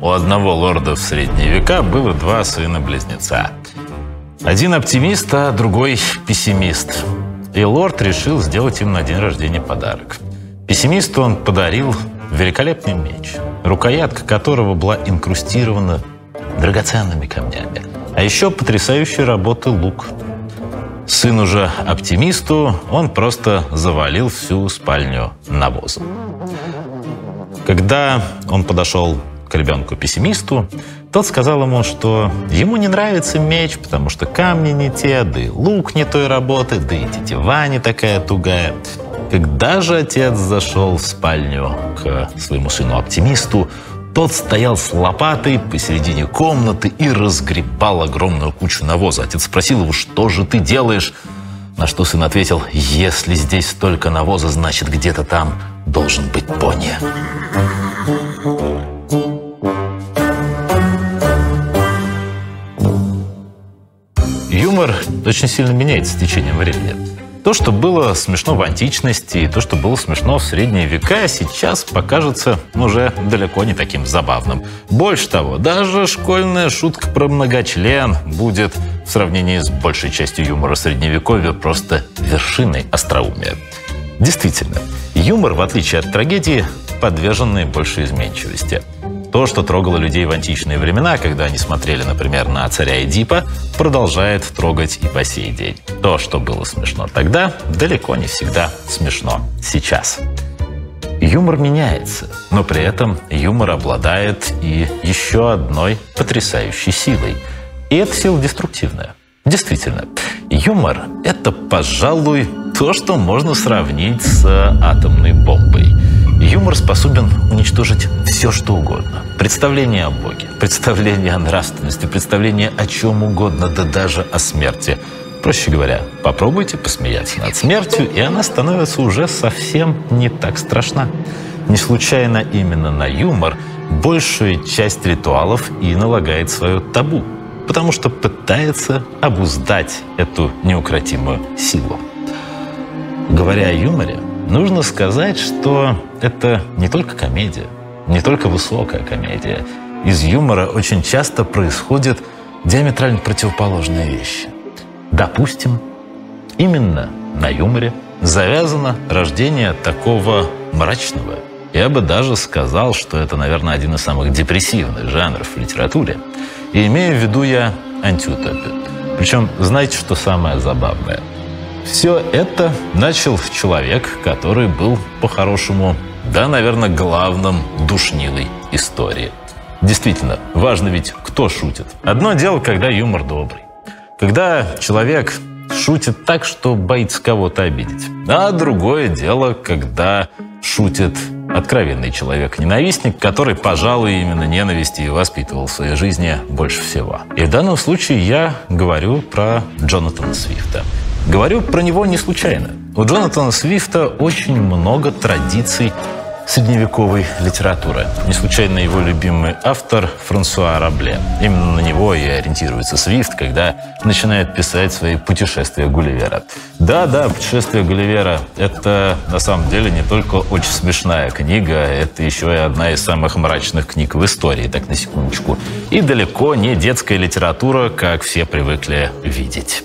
У одного лорда в средние века было два сына-близнеца. Один оптимист, а другой пессимист. И лорд решил сделать им на день рождения подарок. Пессимисту он подарил великолепный меч, рукоятка которого была инкрустирована драгоценными камнями. А еще потрясающей работы лук. Сыну же оптимисту он просто завалил всю спальню навозом. Когда он подошел к ребенку-пессимисту, тот сказал ему, что ему не нравится меч, потому что камни не те, да и лук не той работы, да и тетива не такая тугая. Когда же отец зашел в спальню к своему сыну-оптимисту, тот стоял с лопатой посередине комнаты и разгребал огромную кучу навоза. Отец спросил его, что же ты делаешь? На что сын ответил, если здесь столько навоза, значит, где-то там должен быть пони. Юмор очень сильно меняется с течением времени. То, что было смешно в античности, и то, что было смешно в средние века, сейчас покажется уже далеко не таким забавным. Больше того, даже школьная шутка про многочлен будет в сравнении с большей частью юмора средневековья просто вершиной остроумия. Действительно, юмор, в отличие от трагедии, подвержен наибольшей изменчивости. То, что трогало людей в античные времена, когда они смотрели, например, на царя Эдипа, продолжает трогать и по сей день. То, что было смешно тогда, далеко не всегда смешно сейчас. Юмор меняется, но при этом юмор обладает и еще одной потрясающей силой. И эта сила деструктивная. Действительно, юмор — это, пожалуй, то, что можно сравнить с атомной бомбой. Юмор способен уничтожить все, что угодно. Представление о Боге, представление о нравственности, представление о чем угодно, да даже о смерти. Проще говоря, попробуйте посмеяться над смертью, и она становится уже совсем не так страшна. Не случайно именно на юмор большая часть ритуалов и налагает свое табу, потому что пытается обуздать эту неукротимую силу. Говоря о юморе, нужно сказать, что это не только комедия, не только высокая комедия. Из юмора очень часто происходят диаметрально противоположные вещи. Допустим, именно на юморе завязано рождение такого мрачного. Я бы даже сказал, что это, наверное, один из самых депрессивных жанров в литературе. И имею в виду я антиутопию. Причем, знаете, что самое забавное? Все это начал человек, который был, по-хорошему, да, наверное, главным душнилой истории. Действительно, важно ведь, кто шутит. Одно дело, когда юмор добрый. Когда человек шутит так, что боится кого-то обидеть. А другое дело, когда шутит откровенный человек-ненавистник, который, пожалуй, именно ненависти и воспитывал в своей жизни больше всего. И в данном случае я говорю про Джонатана Свифта. Говорю про него не случайно. У Джонатана Свифта очень много традиций средневековой литературы. Не случайно его любимый автор Франсуа Рабле. Именно на него и ориентируется Свифт, когда начинает писать свои «Путешествия Гулливера». Да-да, «Путешествия Гулливера» — это на самом деле не только очень смешная книга, это еще и одна из самых мрачных книг в истории, так на секундочку. И далеко не детская литература, как все привыкли видеть.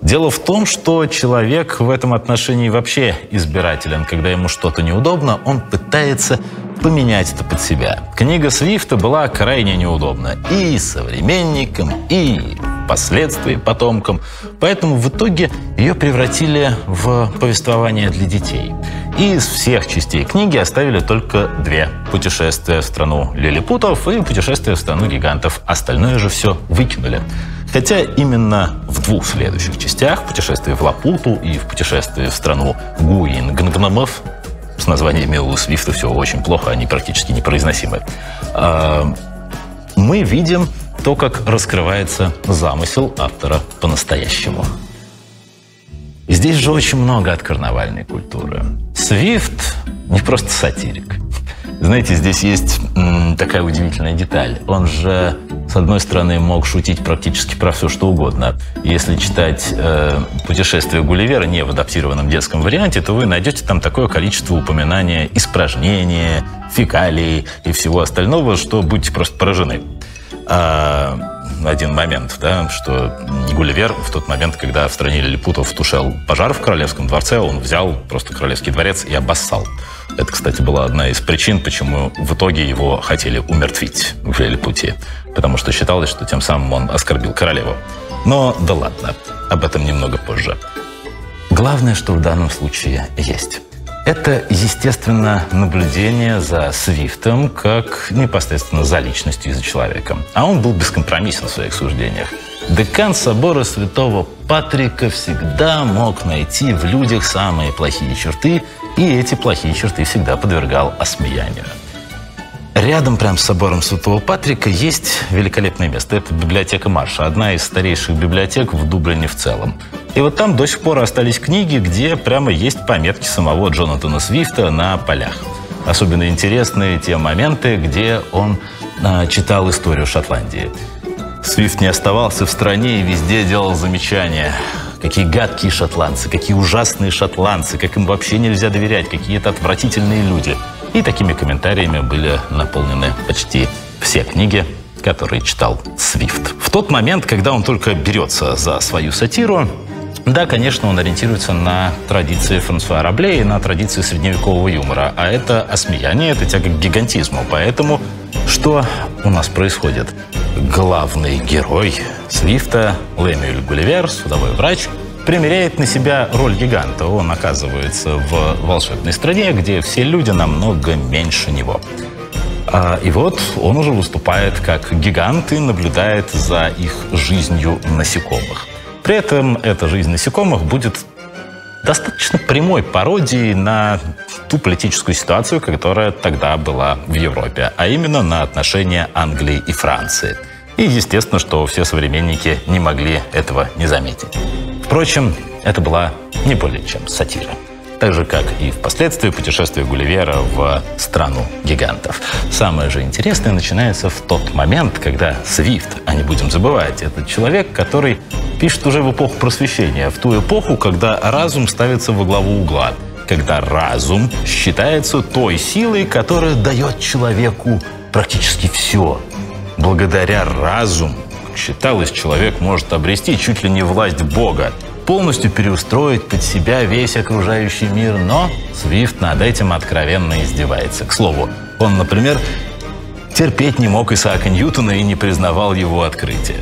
Дело в том, что человек в этом отношении вообще избирателен. Когда ему что-то неудобно, он пытается поменять это под себя. Книга Свифта была крайне неудобна и современникам, и впоследствии потомкам. Поэтому в итоге ее превратили в повествование для детей. И из всех частей книги оставили только две. «Путешествие в страну лилипутов» и «Путешествие в страну гигантов». Остальное же все выкинули. Хотя именно в двух следующих частях, «Путешествие в Лапуту» и в «Путешествие в страну гуигнгнмов», с названиями у Свифта все очень плохо, они практически непроизносимы, мы видим то, как раскрывается замысел автора по-настоящему. Здесь же очень много от карнавальной культуры. Свифт не просто сатирик. Знаете, здесь есть такая удивительная деталь. Он же, с одной стороны, мог шутить практически про все, что угодно. Если читать «Путешествия Гулливера» не в адаптированном детском варианте, то вы найдете там такое количество упоминаний, испражнений, фекалий и всего остального, что будете просто поражены. Один момент, да, что Гулливер в тот момент, когда в стране лилипутов тушил пожар в королевском дворце, он взял просто королевский дворец и обоссал. Это, кстати, была одна из причин, почему в итоге его хотели умертвить в Лилипутии, потому что считалось, что тем самым он оскорбил королеву. Но да ладно, об этом немного позже. Главное, что в данном случае есть. Это, естественно, наблюдение за Свифтом как непосредственно за личностью и за человеком. А он был бескомпромиссен в своих суждениях. Декан собора святого Патрика всегда мог найти в людях самые плохие черты, и эти плохие черты всегда подвергал осмеянию. Рядом, прямо с собором святого Патрика, есть великолепное место. Это библиотека Марша, одна из старейших библиотек в Дублине в целом. И вот там до сих пор остались книги, где прямо есть пометки самого Джонатана Свифта на полях. Особенно интересны те моменты, где он читал историю Шотландии. Свифт не оставался в стране и везде делал замечания. Какие гадкие шотландцы, какие ужасные шотландцы, как им вообще нельзя доверять, какие это отвратительные люди. И такими комментариями были наполнены почти все книги, которые читал Свифт. В тот момент, когда он только берется за свою сатиру, да, конечно, он ориентируется на традиции Франсуа Рабле и на традиции средневекового юмора. А это осмеяние, это тяга к гигантизму. Поэтому что у нас происходит? Главный герой Свифта, Лемюэль Гулливер, судовой врач, примеряет на себя роль гиганта. Он оказывается в волшебной стране, где все люди намного меньше него. И вот он уже выступает как гигант и наблюдает за их жизнью насекомых. При этом эта жизнь насекомых будет достаточно прямой пародией на ту политическую ситуацию, которая тогда была в Европе, а именно на отношения Англии и Франции. И естественно, что все современники не могли этого не заметить. Впрочем, это была не более чем сатира. Так же, как и впоследствии путешествие Гулливера в страну гигантов. Самое же интересное начинается в тот момент, когда Свифт, а не будем забывать, этот человек, который пишет уже в эпоху просвещения, в ту эпоху, когда разум ставится во главу угла, когда разум считается той силой, которая дает человеку практически все. Благодаря разуму, считалось, человек может обрести чуть ли не власть Бога, полностью переустроить под себя весь окружающий мир, но Свифт над этим откровенно издевается. К слову, он, например, терпеть не мог Исаака Ньютона и не признавал его открытия.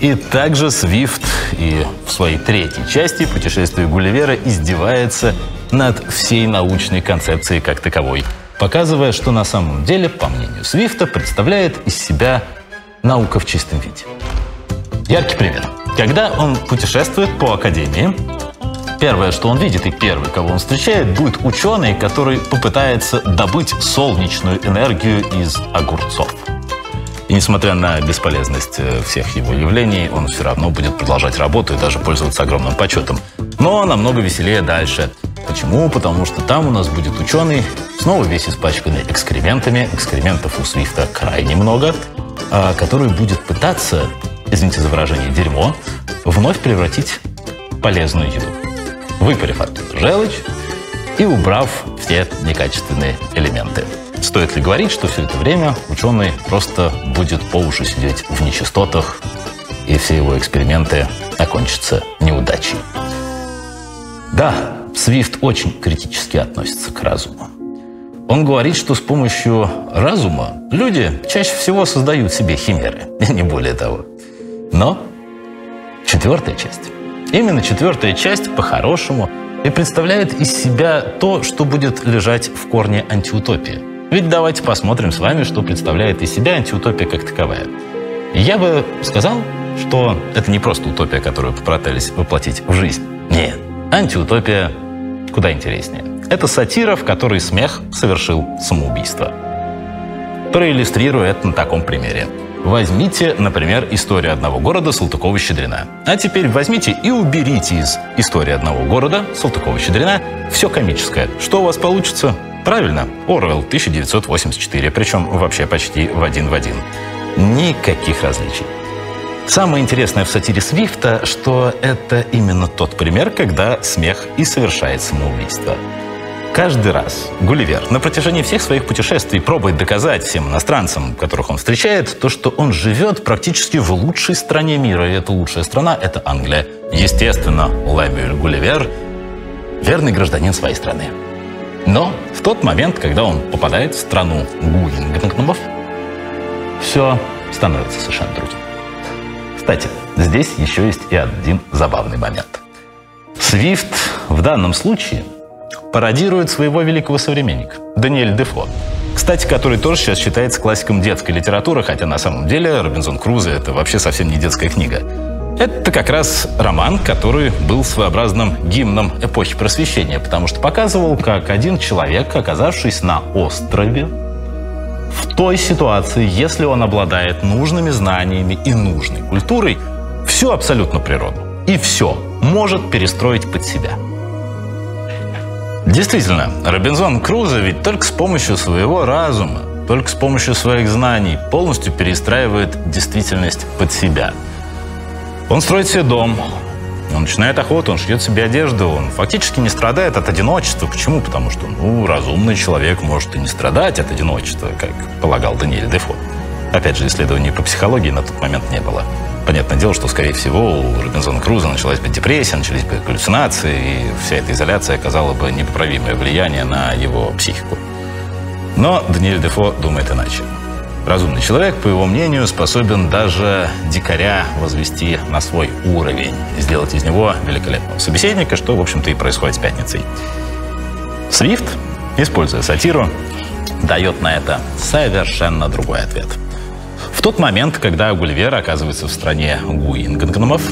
И также Свифт и в своей третьей части «Путешествия Гулливера» издевается над всей научной концепцией как таковой, показывая, что на самом деле, по мнению Свифта, представляет из себя наука в чистом виде. Яркий пример. Когда он путешествует по академии, первое, что он видит и первый, кого он встречает, будет ученый, который попытается добыть солнечную энергию из огурцов. И несмотря на бесполезность всех его явлений, он все равно будет продолжать работу и даже пользоваться огромным почетом. Но намного веселее дальше. Почему? Потому что там у нас будет ученый, снова весь испачканный экскрементами, экскрементов у Свифта крайне много, который будет пытаться, извините за выражение, дерьмо, вновь превратить в полезную еду, выпарив оттуда желчь и убрав все некачественные элементы. Стоит ли говорить, что все это время ученый просто будет по уши сидеть в нечистотах, и все его эксперименты окончатся неудачей? Да, Свифт очень критически относится к разуму. Он говорит, что с помощью разума люди чаще всего создают себе химеры, не более того. Но четвертая часть. Именно четвертая часть по-хорошему и представляет из себя то, что будет лежать в корне антиутопии. Ведь давайте посмотрим с вами, что представляет из себя антиутопия как таковая. Я бы сказал, что это не просто утопия, которую попытались воплотить в жизнь. Нет, антиутопия куда интереснее. Это сатира, в которой смех совершил самоубийство. Проиллюстрирую это на таком примере. Возьмите, например, историю одного города Салтыкова-Щедрина. А теперь возьмите и уберите из истории одного города Салтыкова-Щедрина все комическое. Что у вас получится? Правильно, Оруэлл, 1984, причем вообще почти в один в один. Никаких различий. Самое интересное в сатире Свифта, что это именно тот пример, когда смех и совершает самоубийство. Каждый раз Гулливер на протяжении всех своих путешествий пробует доказать всем иностранцам, которых он встречает, то, что он живет практически в лучшей стране мира, и эта лучшая страна — это Англия. Естественно, Лемюэль Гулливер — верный гражданин своей страны. Но в тот момент, когда он попадает в страну гуигнгнмов, все становится совершенно другим. Кстати, здесь еще есть и один забавный момент. Свифт в данном случае пародирует своего великого современника Даниэль Дефо, кстати, который тоже сейчас считается классиком детской литературы, хотя на самом деле «Робинзон Крузо» — это вообще совсем не детская книга. Это как раз роман, который был своеобразным гимном эпохи Просвещения, потому что показывал, как один человек, оказавшись на острове, в той ситуации, если он обладает нужными знаниями и нужной культурой, всю абсолютно природу и все может перестроить под себя. Действительно, Робинзон Крузо ведь только с помощью своего разума, только с помощью своих знаний полностью перестраивает действительность под себя. Он строит себе дом, он начинает охоту, он шьет себе одежду, он фактически не страдает от одиночества. Почему? Потому что, ну, разумный человек может и не страдать от одиночества, как полагал Даниэль Дефо. Опять же, исследований по психологии на тот момент не было. Понятное дело, что, скорее всего, у Робинзона Крузо началась бы депрессия, начались бы галлюцинации, и вся эта изоляция оказала бы непоправимое влияние на его психику. Но Даниэль Дефо думает иначе. Разумный человек, по его мнению, способен даже дикаря возвести на свой уровень, сделать из него великолепного собеседника, что, в общем-то, и происходит с «Пятницей». Свифт, используя сатиру, дает на это совершенно другой ответ. В тот момент, когда Гулливер оказывается в стране гуигнгнмов,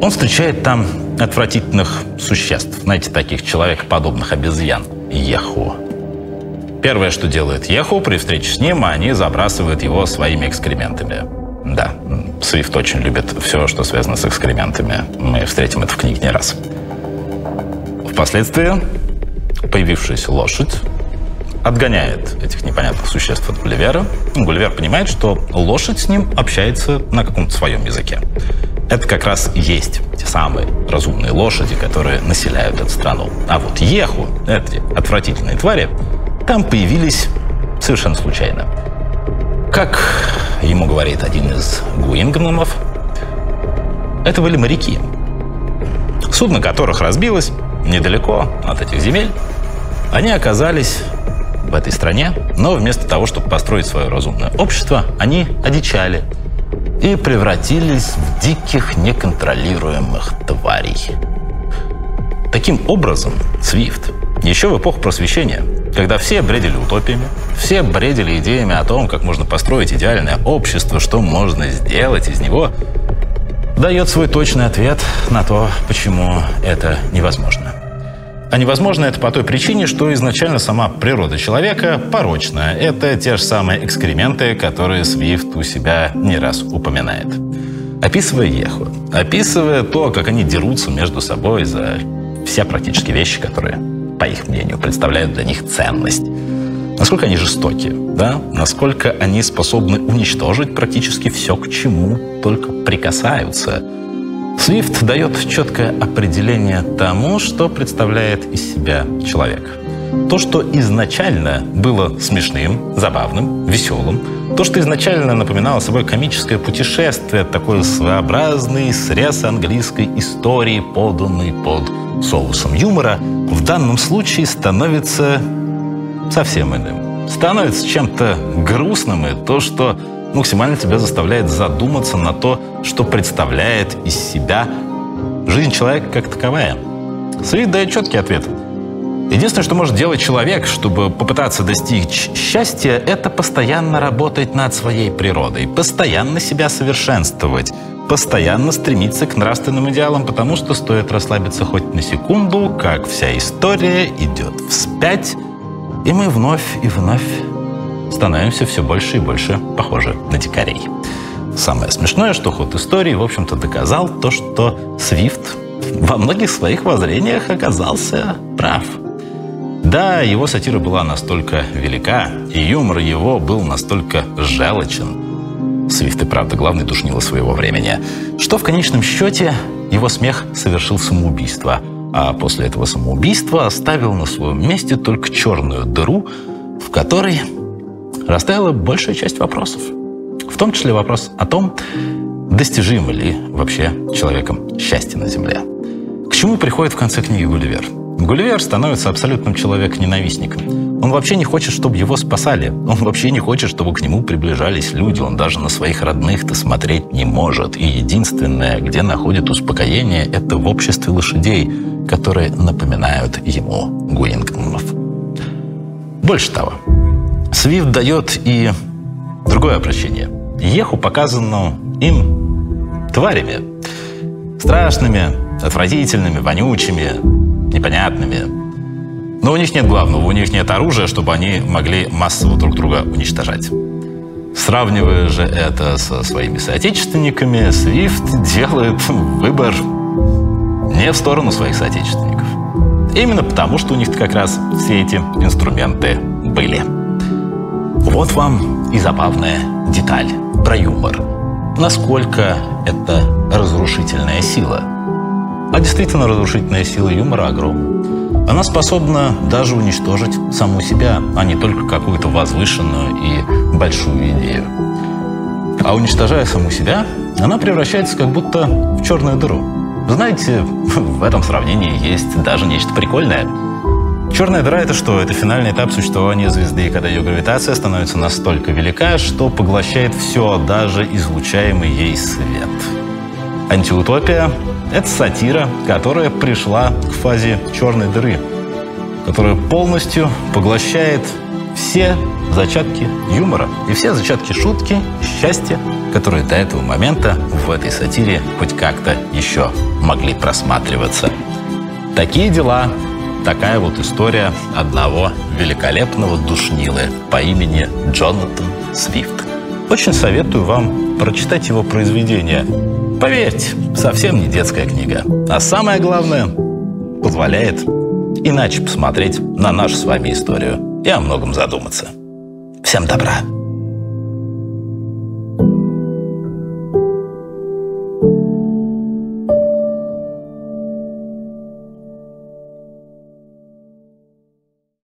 он встречает там отвратительных существ, знаете, таких человекоподобных обезьян, Еху. Первое, что делает Еху при встрече с ним, они забрасывают его своими экскрементами. Да, Свифт очень любит все, что связано с экскрементами. Мы встретим это в книге не раз. Впоследствии появившаяся лошадь отгоняет этих непонятных существ от Гулливера. Гулливер понимает, что лошадь с ним общается на каком-то своем языке. Это как раз есть те самые разумные лошади, которые населяют эту страну. А вот Еху, эти отвратительные твари, там появились совершенно случайно. Как ему говорит один из гуигнгнмов, это были моряки, судно которых разбилось недалеко от этих земель. Они оказались в этой стране, но вместо того, чтобы построить свое разумное общество, они одичали и превратились в диких неконтролируемых тварей. Таким образом, Свифт еще в эпоху Просвещения, когда все бредили утопиями, все бредили идеями о том, как можно построить идеальное общество, что можно сделать из него, дает свой точный ответ на то, почему это невозможно. А невозможно это по той причине, что изначально сама природа человека порочна. Это те же самые экскременты, которые Свифт у себя не раз упоминает. Описывая Еху, описывая то, как они дерутся между собой за все практически вещи, которые, по их мнению, представляют для них ценность. Насколько они жестоки, да? Насколько они способны уничтожить практически все, к чему только прикасаются. Свифт дает четкое определение тому, что представляет из себя человек. То, что изначально было смешным, забавным, веселым, то, что изначально напоминало собой комическое путешествие, такой своеобразный срез английской истории, поданный под соусом юмора, в данном случае становится совсем иным. Становится чем-то грустным, и то, что максимально тебя заставляет задуматься на то, что представляет из себя жизнь человека как таковая. Свифт дает четкий ответ. Единственное, что может делать человек, чтобы попытаться достичь счастья, это постоянно работать над своей природой, постоянно себя совершенствовать, постоянно стремиться к нравственным идеалам, потому что стоит расслабиться хоть на секунду, как вся история идет вспять, и мы вновь и вновь становимся все больше и больше похожи на дикарей. Самое смешное, что ход истории, в общем-то, доказал то, что Свифт во многих своих воззрениях оказался прав. Да, его сатира была настолько велика, и юмор его был настолько желчен. Свифт и правда главный душнила своего времени, что в конечном счете его смех совершил самоубийство, а после этого самоубийства оставил на своем месте только черную дыру, в которой растаяла большая часть вопросов. В том числе вопрос о том, достижимо ли вообще человеком счастье на Земле. К чему приходит в конце книги Гулливер? Гулливер становится абсолютным человек-ненавистником. Он вообще не хочет, чтобы его спасали. Он вообще не хочет, чтобы к нему приближались люди. Он даже на своих родных-то смотреть не может. И единственное, где находит успокоение, это в обществе лошадей, которые напоминают ему гуигнгнмов. Больше того, Свифт дает и другое обращение. Еху показано им тварями. Страшными, отвратительными, вонючими, непонятными. Но у них нет главного, у них нет оружия, чтобы они могли массово друг друга уничтожать. Сравнивая же это со своими соотечественниками, Свифт делает выбор не в сторону своих соотечественников. Именно потому, что у них как раз все эти инструменты были. Вот вам и забавная деталь про юмор. Насколько это разрушительная сила. А действительно разрушительная сила юмора огромна. Она способна даже уничтожить саму себя, а не только какую-то возвышенную и большую идею. А уничтожая саму себя, она превращается как будто в черную дыру. Знаете, в этом сравнении есть даже нечто прикольное. Черная дыра — это что? Это финальный этап существования звезды, когда ее гравитация становится настолько велика, что поглощает все, даже излучаемый ей свет. Антиутопия — это сатира, которая пришла к фазе черной дыры, которая полностью поглощает все зачатки юмора и все зачатки шутки, счастья, которые до этого момента в этой сатире хоть как-то еще могли просматриваться. Такие дела, такая вот история одного великолепного душнилы по имени Джонатан Свифт. Очень советую вам прочитать его произведение. Поверьте, совсем не детская книга. А самое главное, позволяет иначе посмотреть на нашу с вами историю и о многом задуматься. Всем добра!